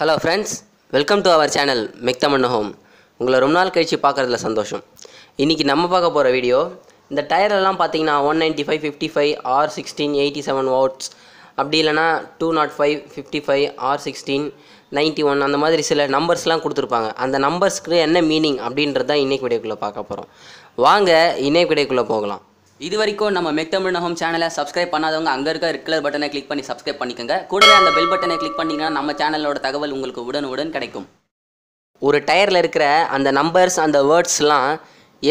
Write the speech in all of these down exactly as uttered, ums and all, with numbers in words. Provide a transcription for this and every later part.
Hello friends, welcome to our channel Mech Tamil Nahom. உங்களை ரொம்ப நாள் கழிச்சு பார்க்கறதுல சந்தோஷம். இன்னைக்கு நம்ம பார்க்க போற வீடியோ இந்த டயர் எல்லாம் பாத்தீங்கன்னா one ninety-five fifty-five R sixteen eighty-seven watts அப்படி இல்லனா two oh five fifty-five R sixteen ninety-one அந்த மாதிரி சில நம்பர்ஸ்லாம் கொடுத்திருப்பாங்க. அந்த நம்பர்ஸ்க்கு என்ன மீனிங் அப்படின்றத தான் இன்னைக்கு வீடியோக்குள்ள பார்க்க போறோம். வாங்க இன்னைக்கு வீடியோக்குள்ள போகலாம். இதுவரைக்கும் நம்ம Mech Tamil Nahom சேனலை subscribe பண்ணாதவங்க அங்க இருக்க ரெட் கலர் பட்டனை click பண்ணி subscribe பண்ணிக்கங்க. கூடவே அந்த bell பட்டனை click பண்ணீங்கன்னா நம்ம சேனலோட தகவல் உங்களுக்கு உடனுக்குடன் கிடைக்கும். ஒரு டயர்ல இருக்கிற அந்த நம்பர்ஸ் அந்த வேர்ட்ஸ்லாம்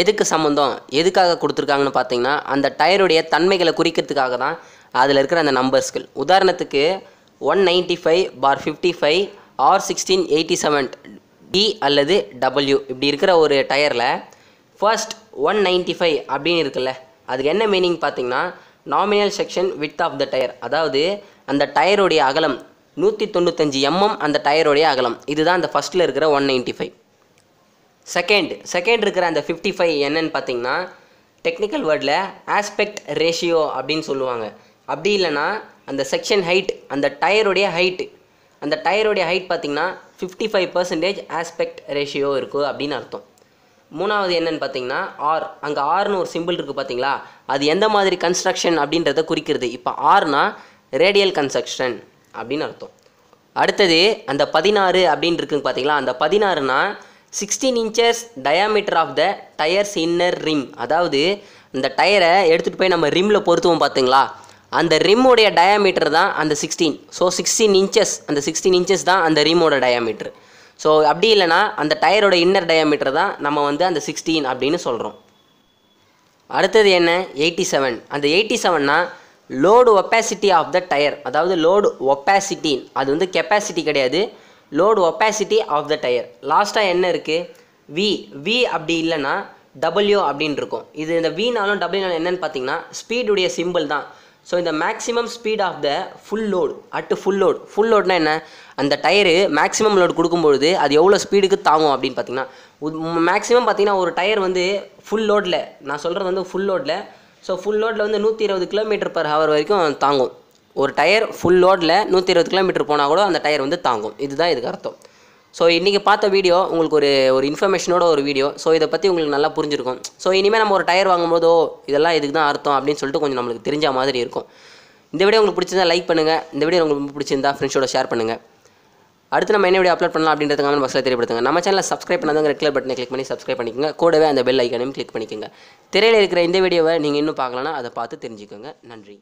எதுக்கு சம்பந்தம் எதுக்காக கொடுத்திருக்காங்கன்னு பாத்தீங்கன்னா அந்த டயரோட தன்மைகளை குறிக்கிறதுக்காக தான் அதுல இருக்கிற அந்த நம்பர்ஸ்கள். உதாரணத்துக்கு one ninety-five fifty-five R sixteen eighty-seven D அல்லது W இப்படி இருக்கிற ஒரு டயர்ல first one ninety-five அப்படி இருக்குல்ல அதுக்கு என்ன மீனிங் பாத்தீங்கன்னா nominal section width of the tire அதாவது அந்த டயரோட அகலம் one ninety-five millimeters அந்த டயரோட அகலம் இதுதான் அந்த ஃபர்ஸ்ட்ல இருக்கிற one ninety-five. செகண்ட் செகண்ட் இருக்கிற அந்த fifty-five என்னன்னு பாத்தீங்கன்னா டெக்னிக்கல் வேர்ட்ல aspect ratio அப்படினு சொல்லுவாங்க. அப்படி இல்லனா அந்த செக்ஷன் ஹைட் அந்த டயரோட ஹைட் அந்த டயரோட ஹைட் பாத்தீங்கன்னா fifty-five percent aspect ratio இருக்கு அப்படின அர்த்தம். மூணாவது என்னன்னு பாத்தீங்கன்னா R அங்க R னு ஒரு சிம்பிள் இருக்கு பாத்தீங்களா அது எந்த மாதிரி கன்ஸ்ட்ரக்ஷன் அப்படின்றதை குறிக்கிறது. இப்ப R னா ரேடியல் கன்ஸ்ட்ரக்ஷன் அப்படின அர்த்தம். அடுத்து அந்த sixteen அப்படிን இருக்குங்க பாத்தீங்களா அந்த sixteen னா sixteen inches diameter of the tire's inner rim அதாவது அந்த டயரை எடுத்துட்டு போய் நம்ம rimல பொறுத்துவோம் பாத்தீங்களா அந்த rim உடைய diameter தான் அந்த sixteen. So sixteen inches அந்த sixteen inches தான் அந்த rim உடைய diameter. So அப்படி இல்லனா அந்த டயரோட inner diameter தான் நம்ம வந்து அந்த sixteen அப்படினு சொல்றோம். அடுத்து என்ன eighty-seven அந்த eighty-seven னா load opacity of the tire அதாவது load opacity அது வந்து capacity கிடையாது load opacity of the tire. லாஸ்டா என்ன இருக்கு v v அப்படி இல்லனா w அப்படிን இருக்கும். இது இந்த v னாலும் w னாலும் என்னன்னு பாத்தீங்கன்னா ஸ்பீட் உடைய சிம்பல் தான். சோ இந்த maximum speed of the full load at full load full load னா என்ன அந்த டயர் maximum load கொடுக்கும் பொழுது அது எவ்வளவு ஸ்பீடுக்கு தாங்கும் அப்படிን பாத்தீங்கன்னா maximum பாத்தீங்கன்னா ஒரு டயர் வந்து full loadல நான் சொல்றது வந்து full loadல So full load la vandu one twenty kilometers per hour varaikum taangum. Or tire full load la one twenty kilometers pona kuda and tire vandu taangum. Idu dhaan idukku artham. So inniki paatha video ungalku oru oru information oda oru video. So idha patti ungalku nalla purinjirukum. So inime nam oru tire vaangumbodho idella idukku dhaan artham appdin solittu konjam namakku therinja maadhiri irukum. Indha video ungalku pidichirundha like pannunga. Indha video ungalku pidichirundha friends oda share pannunga. அடுத்து நம்ம என்ன video upload பண்ணலாம் அப்படின்றத comment பாக்ஸ்ல தெரியப்படுத்துங்க. நம்ம சேனலை subscribe பண்ணாதவங்க ரெட் கலர் பட்டனை கிளிக் பண்ணி சப்ஸ்கிரைப் பண்ணிக்கங்க. கூடவே அந்த பெல் ஐகானையும் கிளிக் பண்ணிக்கங்க. திரையில இருக்கிற இந்த வீடியோவை நீங்க இன்னும் பார்க்கலனா அதை பார்த்து தெரிஞ்சுக்கங்க. நன்றி.